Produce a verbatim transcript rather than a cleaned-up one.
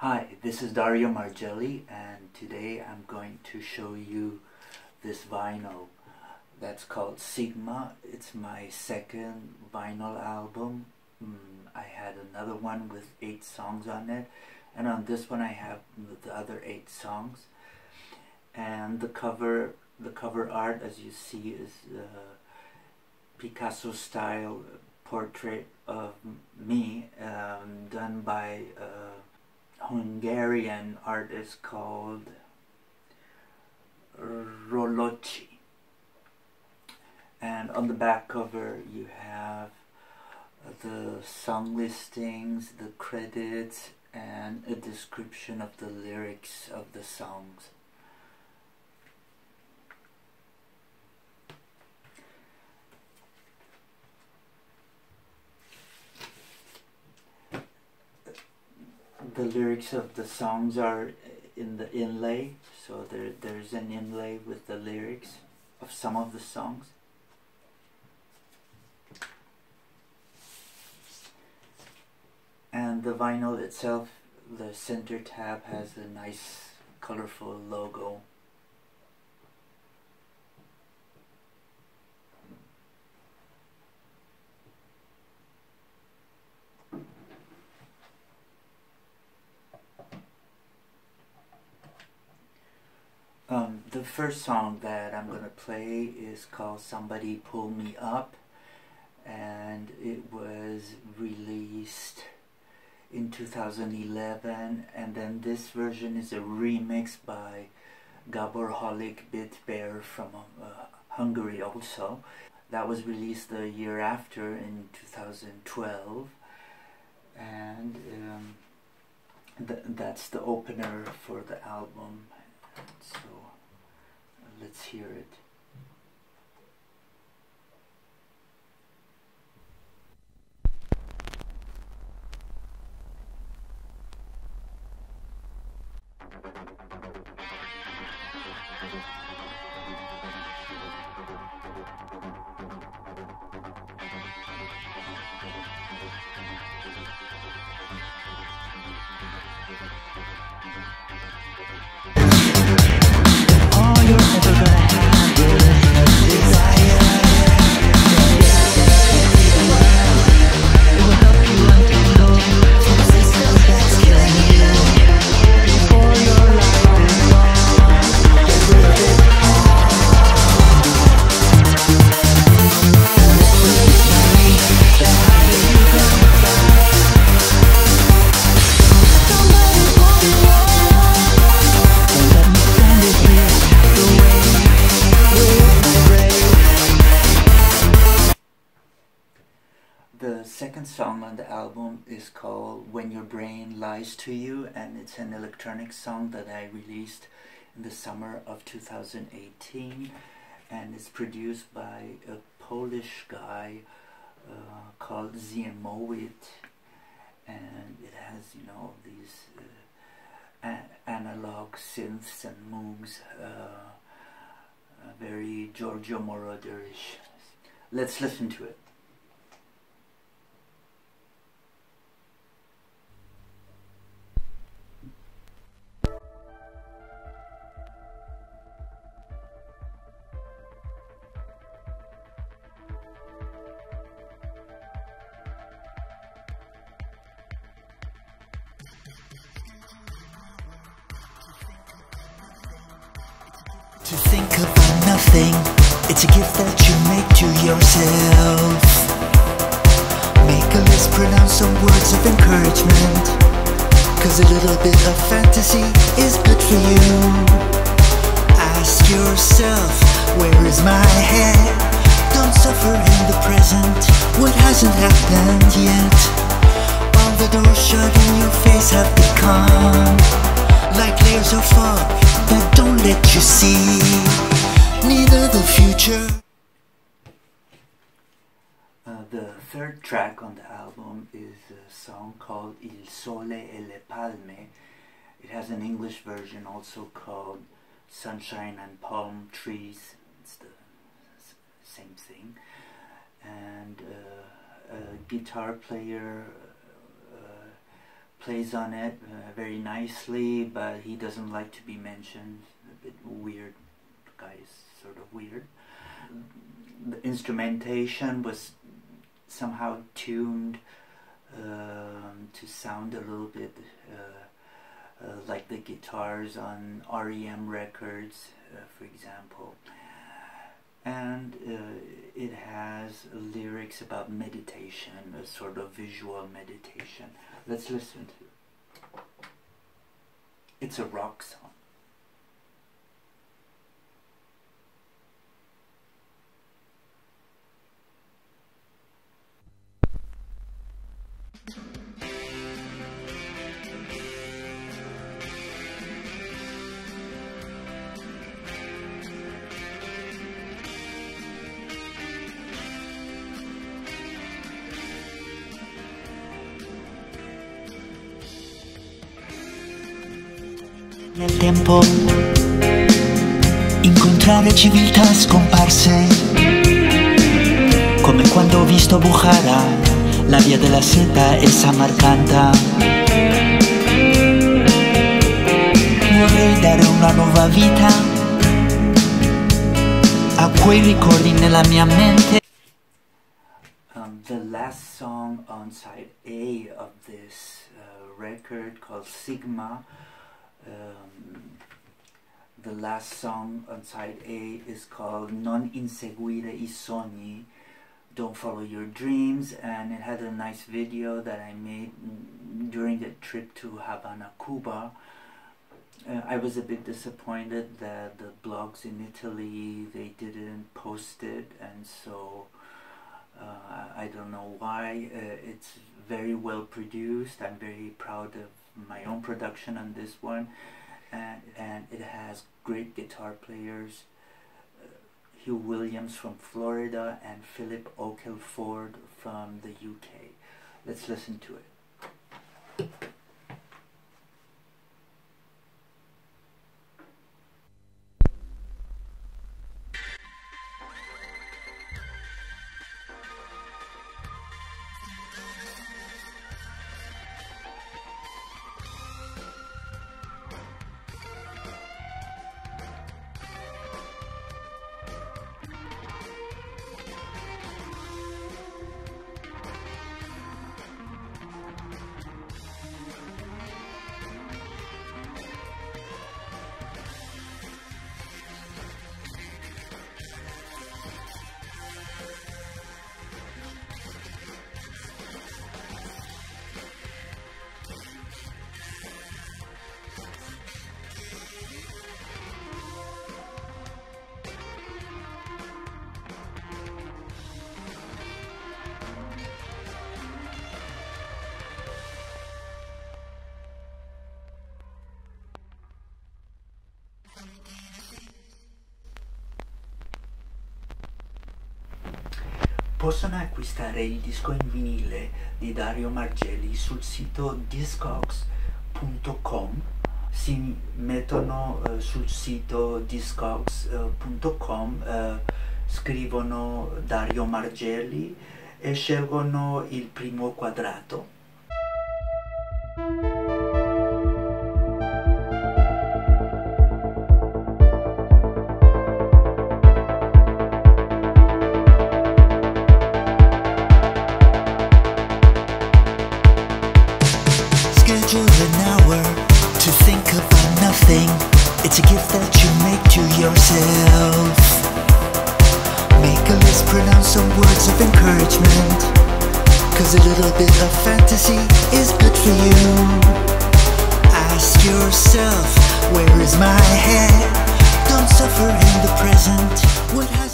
Hi, this is Dario Margelli, and today I'm going to show you this vinyl that's called Sigma. It's my second vinyl album. Mm, I had another one with eight songs on it, and on this one I have the other eight songs. And the cover, the cover art, as you see, is uh, Picasso-style portrait of me um, done by Uh, Hungarian artist called Rolochi. And on the back cover you have the song listings, the credits, and a description of the lyrics of the songs. The lyrics of the songs are in the inlay, so there, there's an inlay with the lyrics of some of the songs. And the vinyl itself, the center tab has a nice colorful logo. Um, the first song that I'm going to play is called Somebody Pull Me Up, and it was released in two thousand eleven, and then this version is a remix by Gabor Holik Bit Bear from uh, Hungary also. That was released the year after in two thousand twelve, and um, th that's the opener for the album. So let's hear it. Song on the album is called When Your Brain Lies to You, and it's an electronic song that I released in the summer of two thousand eighteen, and it's produced by a Polish guy uh, called Ziemowit, and it has, you know, these uh, a analog synths and moves, uh, very Giorgio Moroder-ish. Let's listen to it. To think about nothing, it's a gift that you make to yourself. Make a list, pronounce some words of encouragement, cause a little bit of fantasy is good for you. Ask yourself, where is my head? Don't suffer in the present, what hasn't happened yet. All the doors shut in your face have become like layers of fog that don't let you see neither the future. Uh, the third track on the album is a song called Il Sole e le Palme. It has an English version also called Sunshine and Palm Trees. It's the same thing. And uh, a guitar player plays on it uh, very nicely, but he doesn't like to be mentioned. A bit weird. The guy is sort of weird. The instrumentation was somehow tuned um, to sound a little bit uh, uh, like the guitars on R E M records, uh, for example. And uh, it has lyrics about meditation, a sort of visual meditation. Let's listen to it. It's a rock song. Nel tempo incontrare civiltà scomparse, come quando ho visto Bukhara, la via della seta e Samarcanda. Vorrei dare una nuova vita a quei ricordi nella mia mente. Um, the last song on side A of this uh, record, called Sigma. Um, the last song on side A is called Non Inseguire I Sogni, Don't Follow Your Dreams, and it had a nice video that I made during the trip to Havana, Cuba. Uh, I was a bit disappointed that the blogs in Italy, they didn't post it, and so uh, I don't know why. Uh, it's very well produced. I'm very proud of my own production on this one, and, and it has great guitar players, uh, Hugh Williams from Florida and Philip Oakelford from the U K. Let's listen to it. Possono acquistare il disco in vinile di Dario Margelli sul sito discogs punto com. Si mettono uh, sul sito discogs punto com, uh, scrivono Dario Margelli e scelgono il primo quadrato. It's a gift that you make to yourself. Make a list, pronounce some words of encouragement, cause a little bit of fantasy is good for you. Ask yourself, where is my head? Don't suffer in the present. What